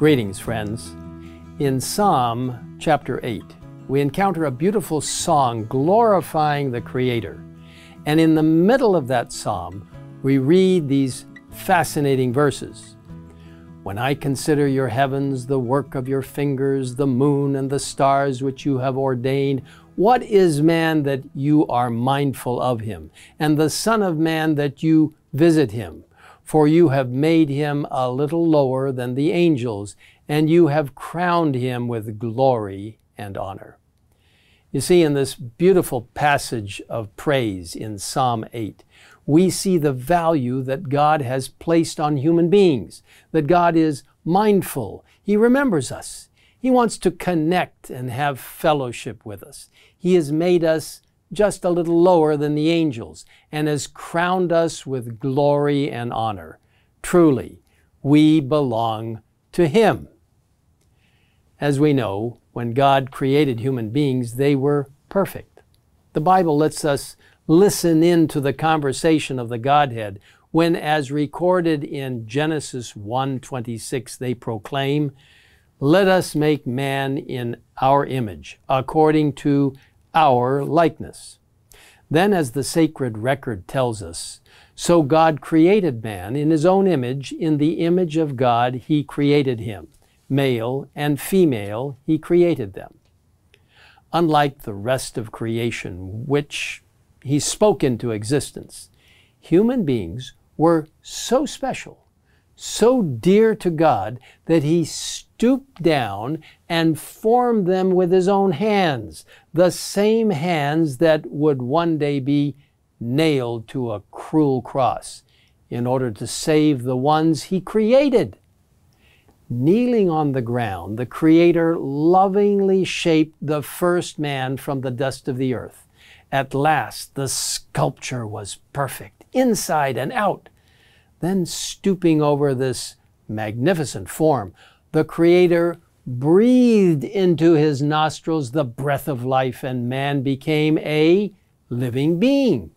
Greetings, friends. In Psalm chapter 8, we encounter a beautiful song glorifying the Creator. And in the middle of that psalm, we read these fascinating verses. When I consider your heavens, the work of your fingers, the moon and the stars which you have ordained, what is man that you are mindful of him, and the Son of Man that you visit him? For you have made him a little lower than the angels, and you have crowned him with glory and honor. You see, in this beautiful passage of praise in Psalm 8, we see the value that God has placed on human beings, that God is mindful. He remembers us. He wants to connect and have fellowship with us. He has made us just a little lower than the angels, and has crowned us with glory and honor. Truly, we belong to Him. As we know, when God created human beings, they were perfect. The Bible lets us listen in to the conversation of the Godhead when, as recorded in Genesis 1:26, they proclaim, "Let us make man in our image, according to our likeness." Then, as the sacred record tells us, so God created man in his own image. In the image of God he created him. Male and female he created them. Unlike the rest of creation, which he spoke into existence, human beings were so special, so dear to God, that he stooped down and formed them with his own hands, the same hands that would one day be nailed to a cruel cross in order to save the ones he created. Kneeling on the ground, the Creator lovingly shaped the first man from the dust of the earth. At last, the sculpture was perfect, inside and out. Then, stooping over this magnificent form, the Creator breathed into his nostrils the breath of life, and man became a living being.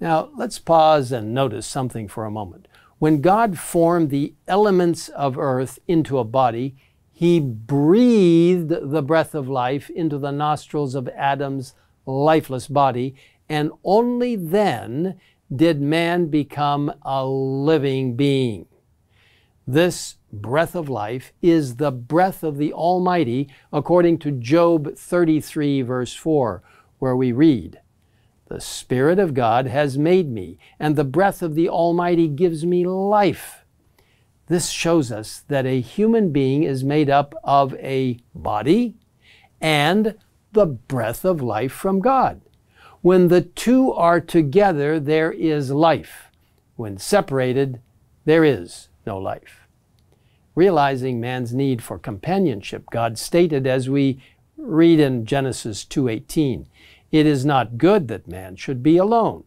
Now, let's pause and notice something for a moment. When God formed the elements of earth into a body, He breathed the breath of life into the nostrils of Adam's lifeless body, and only then did man become a living being. This breath of life is the breath of the Almighty, according to Job 33, verse 4, where we read, "The Spirit of God has made me, and the breath of the Almighty gives me life." This shows us that a human being is made up of a body and the breath of life from God. When the two are together, there is life. When separated, there is no life. Realizing man's need for companionship, God stated, as we read in Genesis 2:18, "It is not good that man should be alone.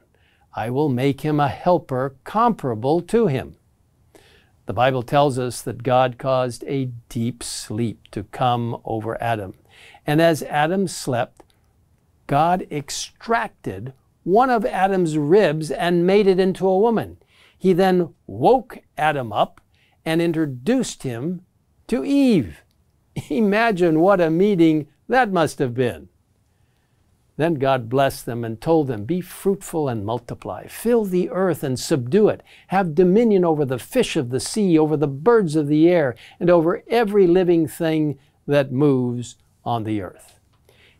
I will make him a helper comparable to him." The Bible tells us that God caused a deep sleep to come over Adam. And as Adam slept, God extracted one of Adam's ribs and made it into a woman. He then woke Adam up and introduced him to Eve. Imagine what a meeting that must have been. Then God blessed them and told them, "Be fruitful and multiply. Fill the earth and subdue it. Have dominion over the fish of the sea, over the birds of the air, and over every living thing that moves on the earth."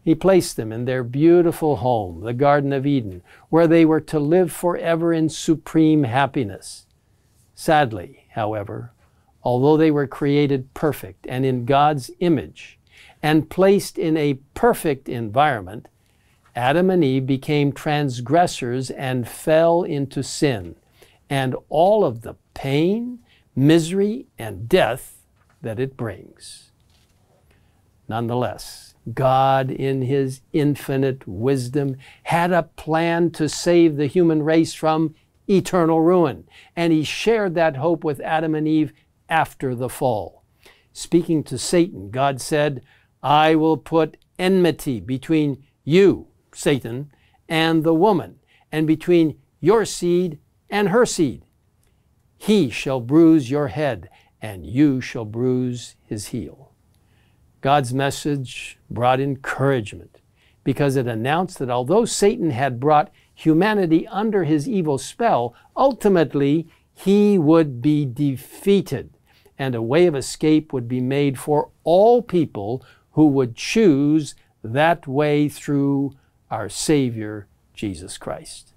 He placed them in their beautiful home, the Garden of Eden, where they were to live forever in supreme happiness. Sadly, however, although they were created perfect and in God's image and placed in a perfect environment, Adam and Eve became transgressors and fell into sin and all of the pain, misery, and death that it brings. Nonetheless, God, in His infinite wisdom, had a plan to save the human race from eternal ruin, and He shared that hope with Adam and Eve after the fall. Speaking to Satan, God said, "I will put enmity between you, Satan, and the woman, and between your seed and her seed. He shall bruise your head, and you shall bruise his heel. God's message brought encouragement because it announced that although Satan had brought humanity under his evil spell, ultimately he would be defeated and a way of escape would be made for all people who would choose that way through our Savior, Jesus Christ.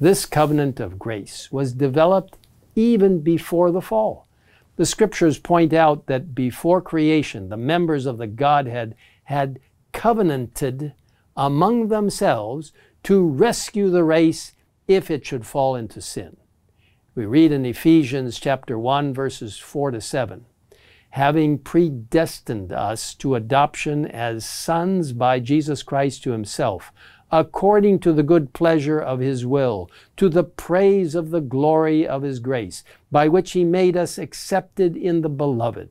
This covenant of grace was developed even before the fall. The Scriptures point out that before creation, the members of the Godhead had covenanted among themselves to rescue the race if it should fall into sin. We read in Ephesians chapter 1, verses 4 to 7, having predestined us to adoption as sons by Jesus Christ to himself, according to the good pleasure of his will, to the praise of the glory of his grace, by which he made us accepted in the beloved.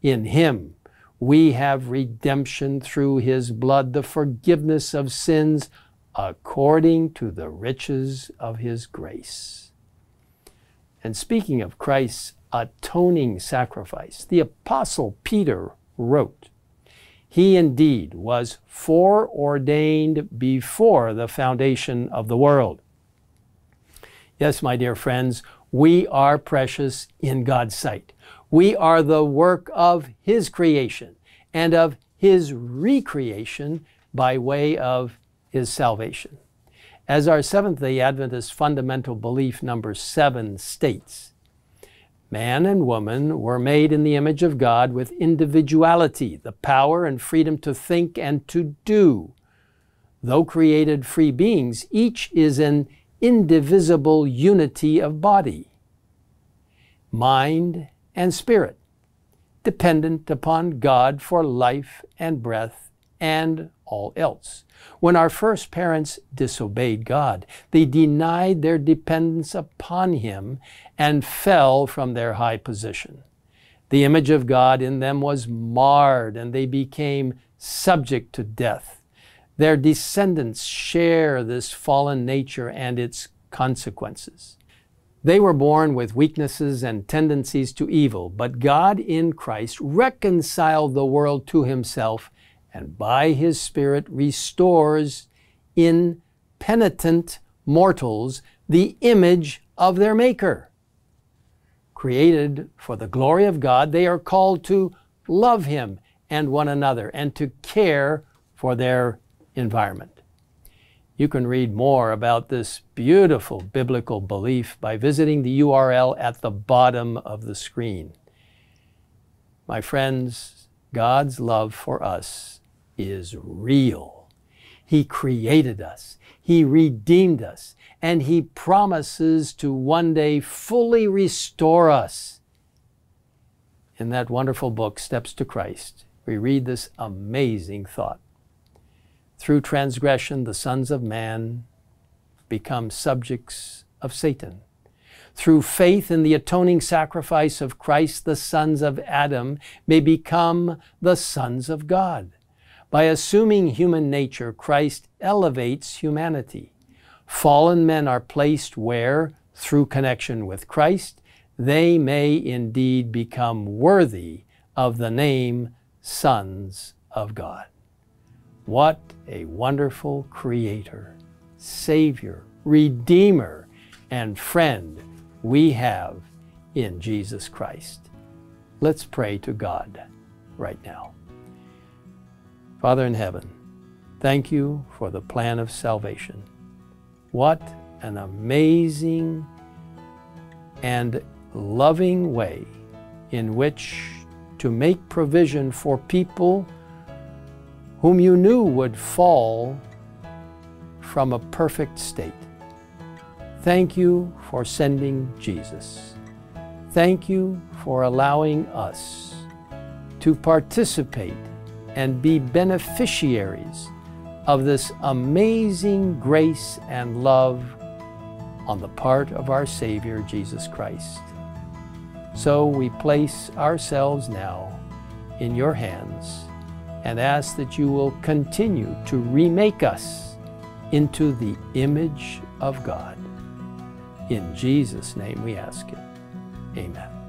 In him we have redemption through his blood, the forgiveness of sins, according to the riches of his grace. And speaking of Christ's atoning sacrifice, the Apostle Peter wrote, he indeed was foreordained before the foundation of the world. Yes, my dear friends, we are precious in God's sight. We are the work of his creation and of his recreation by way of his salvation. As our Seventh-day Adventist fundamental belief number 7 states, man and woman were made in the image of God with individuality, the power and freedom to think and to do. Though created free beings, each is an indivisible unity of body, mind, and spirit, dependent upon God for life and breath and all else. When our first parents disobeyed God, they denied their dependence upon him and fell from their high position. The image of God in them was marred, and they became subject to death. Their descendants share this fallen nature and its consequences. They were born with weaknesses and tendencies to evil, but God in Christ reconciled the world to himself and by his Spirit restores in penitent mortals the image of their Maker. Created for the glory of God, they are called to love him and one another and to care for their environment. You can read more about this beautiful biblical belief by visiting the URL at the bottom of the screen. My friends, God's love for us is real. He created us, he redeemed us, and he promises to one day fully restore us. In that wonderful book, Steps to Christ, we read this amazing thought. Through transgression, the sons of man become subjects of Satan. Through faith in the atoning sacrifice of Christ, the sons of Adam may become the sons of God. By assuming human nature, Christ elevates humanity. Fallen men are placed where, through connection with Christ, they may indeed become worthy of the name sons of God. What a wonderful Creator, Savior, Redeemer, and friend we have in Jesus Christ. Let's pray to God right now. Father in heaven, thank you for the plan of salvation. What an amazing and loving way in which to make provision for people whom you knew would fall from a perfect state. Thank you for sending Jesus. Thank you for allowing us to participate and be beneficiaries of this amazing grace and love on the part of our Savior, Jesus Christ. So we place ourselves now in your hands and ask that you will continue to remake us into the image of God. In Jesus' name we ask it. Amen.